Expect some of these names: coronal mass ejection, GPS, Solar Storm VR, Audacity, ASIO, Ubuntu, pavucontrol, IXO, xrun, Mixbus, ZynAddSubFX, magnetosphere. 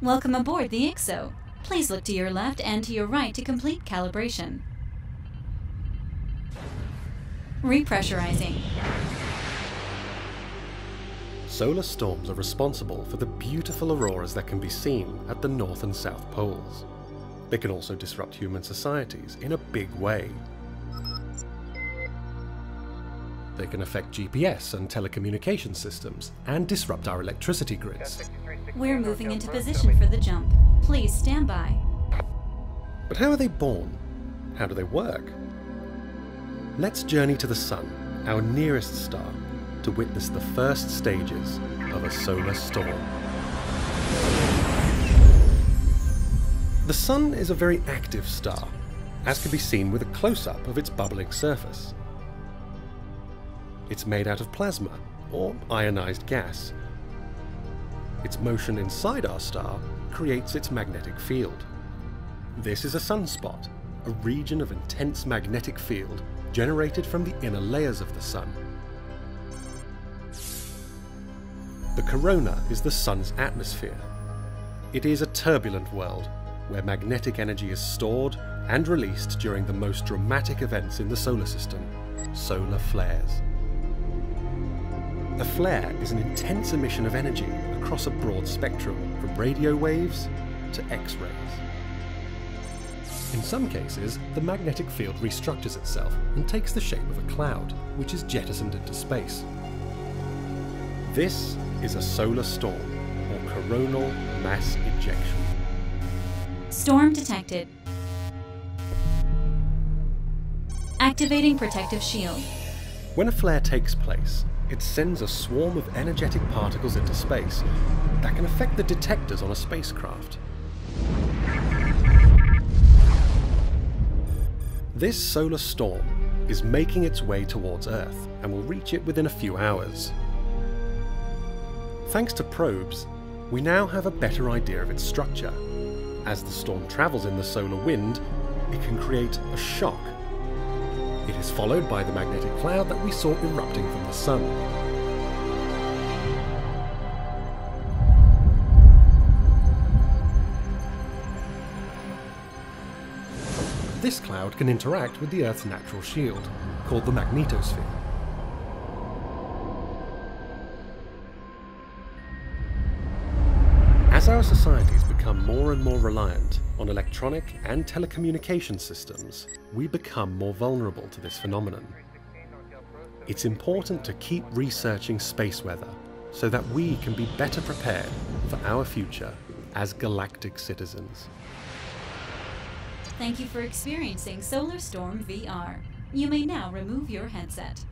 Welcome aboard the IXO. Please look to your left and to your right to complete calibration. Repressurizing. Solar storms are responsible for the beautiful auroras that can be seen at the North and South Poles. They can also disrupt human societies in a big way. They can affect GPS and telecommunication systems and disrupt our electricity grids. We're moving into position for the jump. Please stand by. But how are they born? How do they work? Let's journey to the Sun, our nearest star, to witness the first stages of a solar storm. The Sun is a very active star, as can be seen with a close-up of its bubbling surface. It's made out of plasma, or ionized gas. Its motion inside our star creates its magnetic field. This is a sunspot, a region of intense magnetic field generated from the inner layers of the Sun. The corona is the Sun's atmosphere. It is a turbulent world, where magnetic energy is stored and released during the most dramatic events in the solar system, solar flares. A flare is an intense emission of energy across a broad spectrum, from radio waves to X-rays. In some cases, the magnetic field restructures itself and takes the shape of a cloud, which is jettisoned into space. This is a solar storm, or coronal mass ejection. Storm detected. Activating protective shield. When a flare takes place, it sends a swarm of energetic particles into space that can affect the detectors on a spacecraft. This solar storm is making its way towards Earth and will reach it within a few hours. Thanks to probes, we now have a better idea of its structure. As the storm travels in the solar wind, it can create a shock. It is followed by the magnetic cloud that we saw erupting from the Sun. This cloud can interact with the Earth's natural shield, called the magnetosphere. As our societies become more and more reliant on electronic and telecommunication systems, we become more vulnerable to this phenomenon. It's important to keep researching space weather so that we can be better prepared for our future as galactic citizens. Thank you for experiencing Solar Storm VR. You may now remove your headset.